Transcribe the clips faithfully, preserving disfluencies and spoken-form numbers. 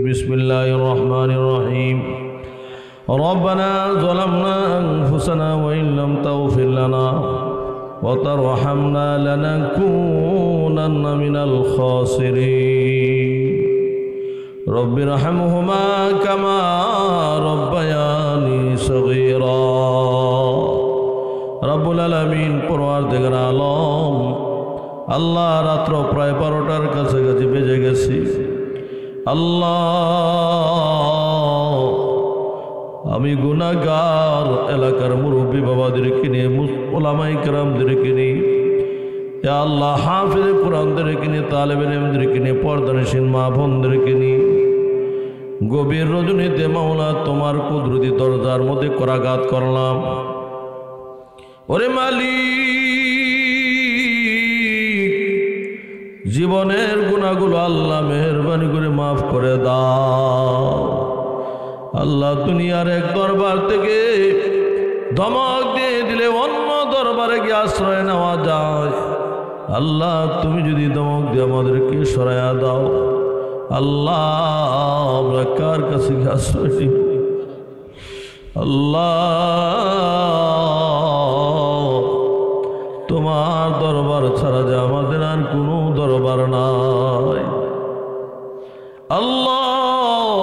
بسم الله الرحمن الرحيم ربنا ظلمنا أنفسنا وإن لم تغفر لنا وترحمنا لنكونن من الخاسرين رب ارحمهما كما ربياني صغيرا رب العالمين পরওয়ারদিগার আলম আল্লাহ রাত্র প্রায় বারোটার কাছে কাছে বেজে গেছি আল্লাহ আমি গুনাহগার এলাকার মুরব্বি বাবাদেরকে নিয়ে উলামায়ে کرامদেরকে নিয়ে ইয়া আল্লাহ হাফেজ কুরআনদেরকে নিয়ে তালেবে ইলমদেরকে নিয়ে পর্দানশীল মা বোনদেরকে নিয়ে গভীর রজনীতে মাওলা তোমার কুদরতি দরজার মধ্যে করাঘাত করলাম ওরে মালিক জীবনের গুনাহগুলো আল্লাহ মেহেরবানি করে maaf করে দাও আল্লাহ দুনিয়ার এক দরবার থেকে ধমক দিয়ে দিলে অন্য দরবারে গিয়ে আশ্রয় নেওয়া যায় আল্লাহ তুমি যদি ধমক দিয়ে আমাদেরকে সরায়া দাও আল্লাহ আমরা কার কাছে আশ্রয় নিব আল্লাহ তোমার দরবার ছাড়া যে আমাদের আর কোনো দরবার নাই আল্লাহ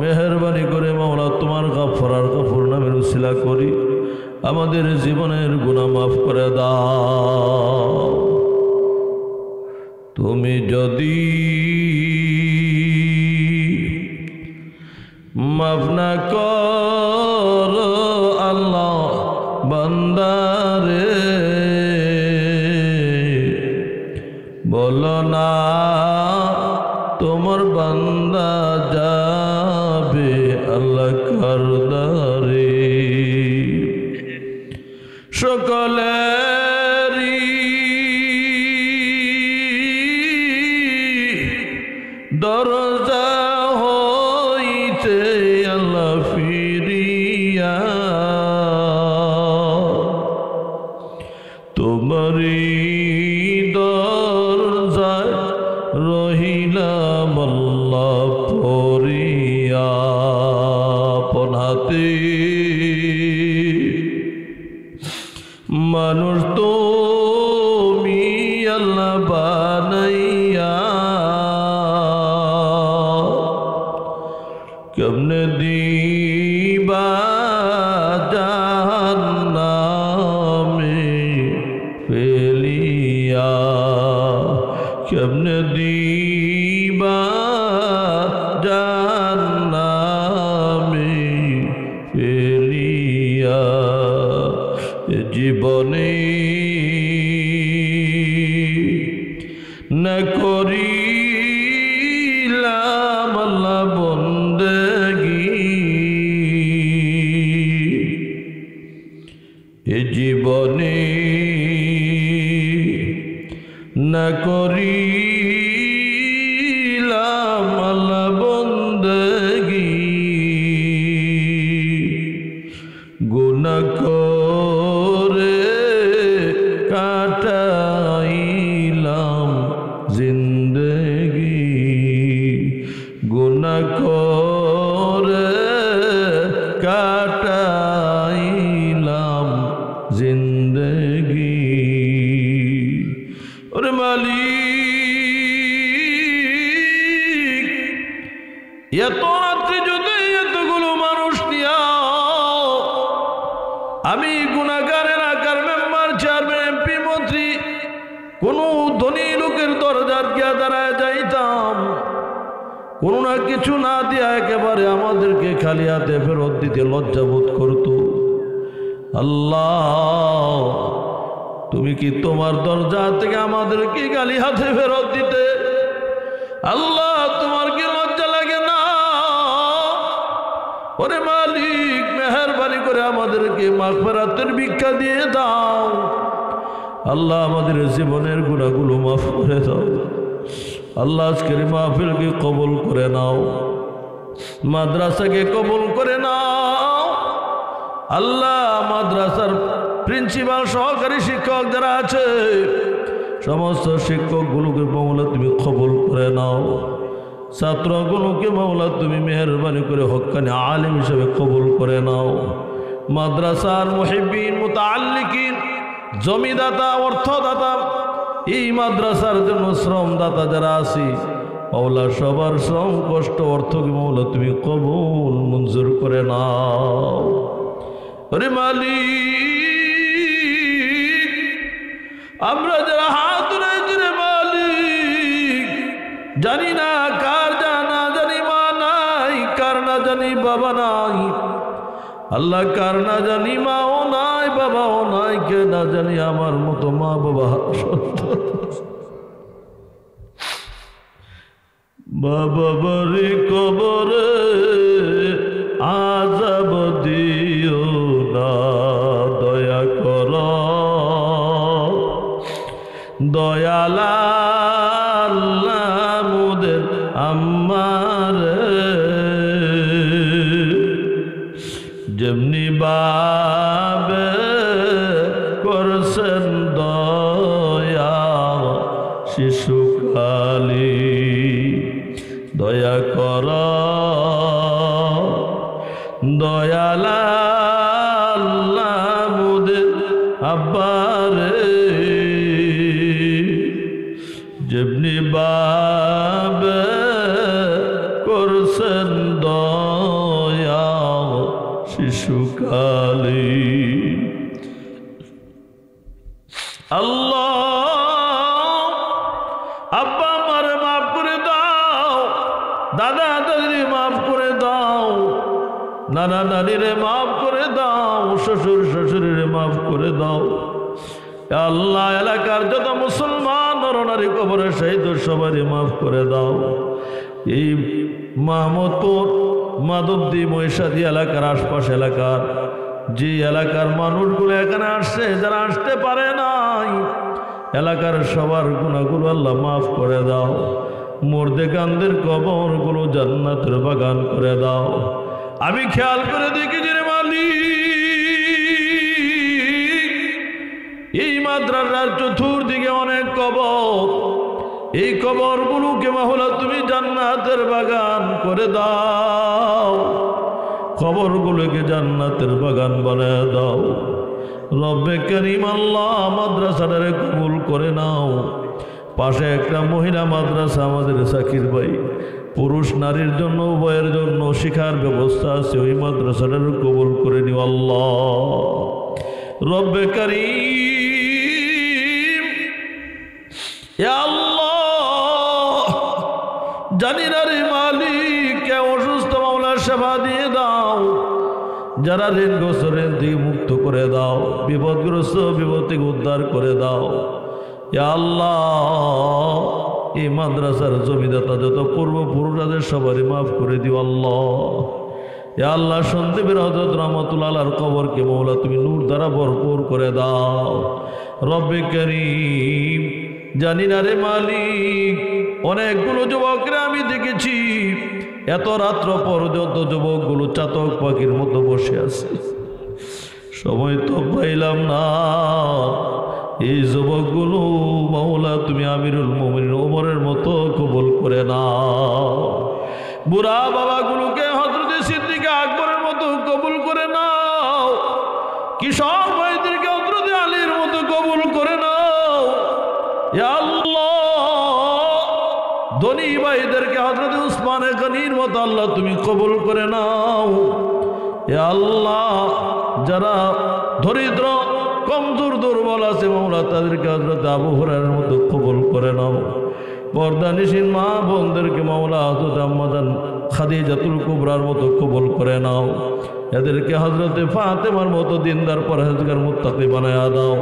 মেহেরবানি করে মাওলা তোমার গফফার গফুর নামের উসিলা করি আমাদের জীবনের গুনাহ maaf করে দাও তুমি যদি maaf না করো আল্লাহ বান্দারে বলো না তোমার বান্দা যাবে আল্লাহ করদারে সকলেরই দরজা হইতে আল্লাহ ফিরিয়া তোমারই দরজায় রহিলাম আল্লাহ পড়িয়া পনাতে মানুষ তুমি আল্লাহ বানাইয়া কেমনে দিবা জাহান্নামে ফেলিয়া কেমনে দিবা জাহান্নামে ফেলিয়া জীবনে না করিলাম আল্লাহ বন্দেগী এ জীবনে না করিলাম আল্লাহ বন্দেগী গুনাহ করে কাটাইলাম জিন্দেগি ওরে মালিক এত রাত্রে যদি এতগুলো মানুষ নিয়া আমি গুনাহগারের আকার মেম্বার চেয়ারম্যান এমপি মন্ত্রী কোনো ধনী লোকের দরজার গিয়া দাঁড়ায় যাইতাম কোনো না কিছু না দিয়া একেবারে আমাদেরকে খালি হাতে ফেরত দিতে লজ্জা বোধ করতো আল্লাহ তুমি কি তোমার দরজা থেকে আমাদেরকে খালি হাতে ফেরত দিতে আল্লাহ তোমার কি লজ্জা লাগে না ওরে মালিক মেহেরবানি করে আমাদেরকে মাগফিরাতের ভিক্ষা দিয়ে দাও আল্লাহ আমাদের জীবনের গুনাহগুলো মাফ করে দাও আল্লাহ আজকের মাহফিলকে কবুল করে নাও মাদ্রাসাকে কবুল করে নাও আল্লাহ মাদ্রাসার প্রিন্সিপাল সহকারী শিক্ষক যারা আছে সমস্ত শিক্ষকগুলোকে তুমি কবুল করে নাও ছাত্রগুলোকে মাওলা তুমি মেহেরবানি করে হক্কানি আলেম হিসেবে কবুল করে নাও। মাদ্রাসার মুহিব্বিন মুতাআল্লিকিন জমিদাতা অর্থদাতা এই মাদ্রাসার জন্য শ্রমদাতা যারা আছে মাওলা সবার শ্রম কষ্ট অর্থকে মাওলা তুমি কবুল মঞ্জুর করে নাও। ওরে মালিক আমরা যারা হাত তুলেছি রে মালিক জানি না কার জানা জানি মা নাই কার না জানি বাবা নাই আল্লাহ কার না জানি মাও নাই বাবাও নাই কে না জানি আমার মতো মা বাবা সন্তান বাবারে কবরে আযাব দিও না দয়া কর দয়াল আল্লাহ মোদের আমার যেমনি বাবে করছেন দয়া শিশুকালে দয়া কর দয়াল আল্লাহ মোদের আব্বারে যেমনি বাবে করছেন দয়া শিশুকালে আল্লাহ আব্বা আমার মাফ করে দাও দাদা দাদিরে মাফ করে দাও নানা নানিরে মাফ করে দাও শ্বশুর শ্বশুরের মাফ করে দাও আল্লাহ এলাকার যত মুসলমান নরনারী কবরে শহীদ সবারই মাফ করে দাও। এই মাহমুদপুর মাধবদী মহিষাদী এলাকার আশপাশ এলাকার যে এলাকার মানুষগুলো এখানে আসছে যারা আসতে পারে নাই এলাকার সবার গুনাহগুলো আল্লাহ মাফ করে দাও। মুর্দেকানদের কবরগুলো জান্নাতের বাগান করে দাও। আমি খেয়াল করে দেখি যে রে মালিক এই মাদ্রাসার চতুর্দিকে অনেক কবর এই কবরগুলোকে মাওলা তুমি জান্নাতের বাগান করে দাও কবরগুলোকে জান্নাতের বাগান বানিয়ে দাও। রব্বে কারীম আল্লাহ মাদ্রাসাটারে কবুল করে নাও। পাশে একটা মহিলা মাদ্রাসা আমাদের সাকির ভাই পুরুষ নারীর জন্য উভয়ের জন্য শিক্ষার ব্যবস্থা আছে ওই মাদ্রাসাটারে কবুল করে নিও আল্লাহ। রব্বে কারীম ইয়া আল্লাহ জানি না রে মালিক কে অসুস্থ মাওলা সেবা দিয়ে দাও যারা ঋণগ্রস্ত ঋণ থেকে মুক্ত করে দাও বিপদগ্রস্ত বিপদ থেকে উদ্ধার করে দাও। ইয়া আল্লাহ এই মাদ্রাসার জমিদাতা যত পূর্বপুরুষ তাদের সবারই মাফ করে দিও আল্লাহ। ইয়া আল্লাহ সন্দীপের হযরত রহমাতুল্লাহ আলাইহির কবরকে মাওলা তুমি নূর দ্বারা ভরপুর করে দাও। রব্বে কারীম জানি না রে মালিক অনেকগুলো যুবকরা আমি দেখেছি এত রাত্র পর্যন্ত যুবকগুলো চাতক পাখির মতো বসে আছে সময় তো পাইলাম না এই যুবকগুলো মাওলা তুমি আমিরুল মুমিনিন ওমরের মতো কবুল করে নাও। বুড়া বাবাগুলোকে হযরত সিদ্দিক আকবরের মতো কবুল করে নাও। কিশোর ভাইদেরকে হযরত আলীর মতো কবুল করে নাও। ইয়া আল্লাহ ধনী ভাইদেরকে হযরত উসমান গনির মতো আল্লাহ তুমি কবুল করে নাও। ইয়া আল্লাহ যারা দরিদ্র কমজোর দুর্বল আছে মাওলা তাদেরকে হযরত আবু হুরায়রার মতো কবুল করে নাও। পর্দানিশীন মা বোনদেরকে মাওলা হযরত আম্মা জান খাদিজাতুল কুবরার মতো কবুল করে নাও। এদেরকে হযরতে ফাতেমার মতো দিনদার পরহেজগার মুত্তাকি বানায়া দাও।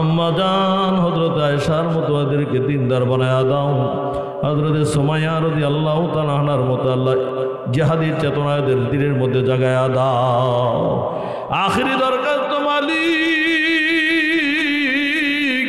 আম্মা জান হযরত আয়েশার মতো এদেরকে দিনদার বানায়া দাও। হযরতে সুমাইয়া রাদিয়াল্লাহু তাআলা আনহার মতো আল্লাহ জিহাদি চেতনা এদের দিলের মধ্যে জাগায়া দাও। আখিরি দরখাস্ত মালিক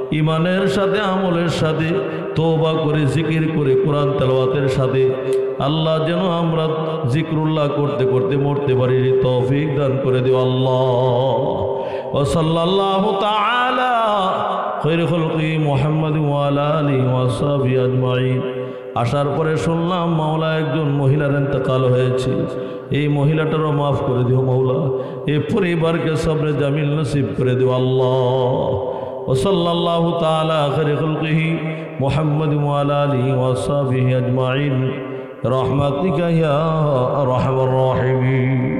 ইমানের সাথে আমলের সাথে তওবা করে জিকির করে কোরআন তেলাওয়াতের সাথে আল্লাহ যেন আমরা জিকরুল্লাহ করতে করতে মরতে পারি তৌফিক দান করে দিও আল্লাহ। ওয়া সাল্লাল্লাহু তাআলা খায়রুল খলকি মুহাম্মদ ওয়া আলা আলিহি ওয়া সাহবিহি আজমাইন। আসার পরে শুনলাম মাওলা একজন মহিলার ইন্তেকাল হয়েছে, এই মহিলাটারও মাফ করে দিও মাওলা, এই পরিবারকে সবরে জামিল নসিব করে দিও আল্লাহ। ওয়া সাল্লাল্লাহু তাআলা খায়রুল খলকি মুহাম্মদ ওয়া আলা আলিহি ওয়া সাহবিহি আজমাইন রহমাতিকা ইয়া আরহামার রাহিমিন।